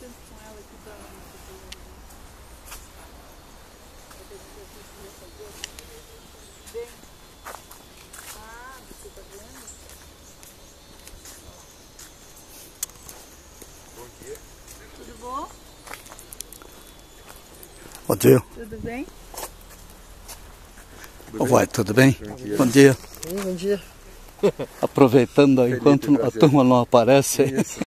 tempo com ela que dá bem. Ah, você tá vendo? Bom dia. Tudo bom? Bom dia. Tudo bem? Oh, vai, tudo bem? Bom dia. Bom dia. Aproveitando enquanto a turma não aparece.